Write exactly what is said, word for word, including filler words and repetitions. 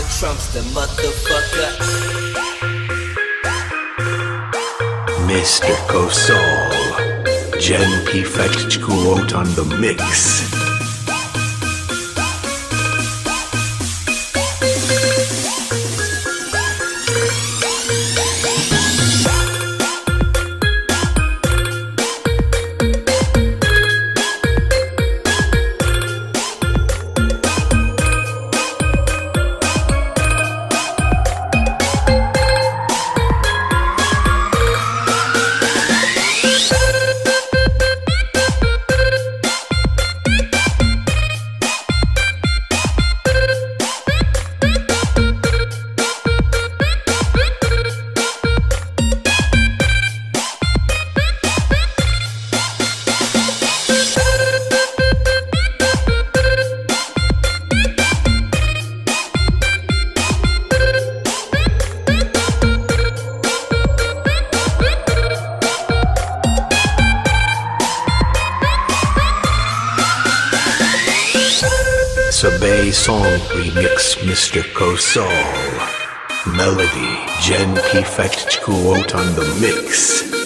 the Trumpster, motherfucker. Mister Kosol, Gen P fetched Kuot on the mix. Bay Song Remix, Mister Kosol. Melody, Gen P Fetch Kuot on the mix.